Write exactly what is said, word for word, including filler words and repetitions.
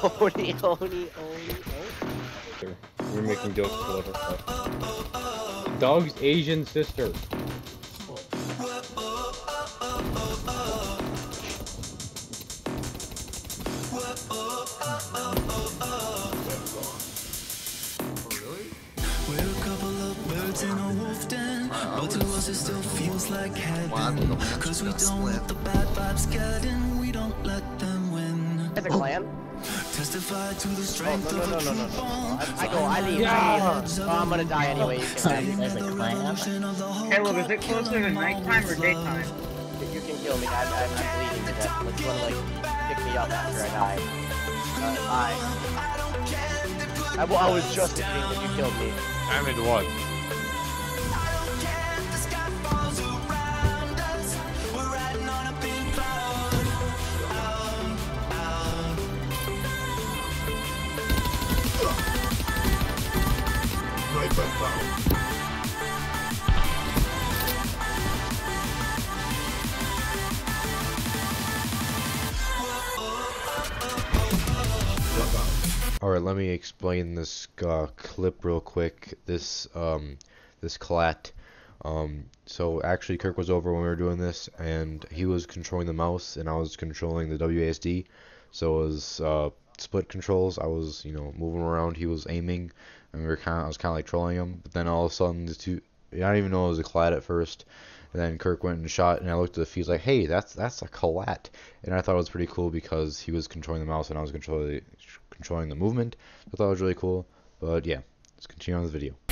Oni, Oni, Oni, Oni. We're making jokes about her stuff. Dog's Asian sister. It still feels like heaven, well, cause we don't let the bad vibes get in, we don't let them win. Oh. Testify to the strength oh, no, no, of a no, no, no, no. I, I go, I leave, yeah. Oh, I'm gonna die anyway. Okay, well, is it closer to nighttime or daytime? If you can kill me, I, I, I'm bleeding to death. Let's go, like, pick me up after I die. Uh, I, I, I was just thinking that you killed me. I'm in one. Alright, let me explain this uh, clip real quick, this um, this collat. Um, so actually Kirk was over when we were doing this, and he was controlling the mouse and I was controlling the W A S D, so it was uh, split controls. I was, you know, moving around, he was aiming, and we were kind of, I was kind of like trolling him, but then all of a sudden the two, I didn't even know it was a collat at first, and then Kirk went and shot, and I looked at the feed like, hey, that's that's a collat, and I thought it was pretty cool because he was controlling the mouse and I was controlling the, controlling the movement. I thought it was really cool, but yeah, let's continue on with the video.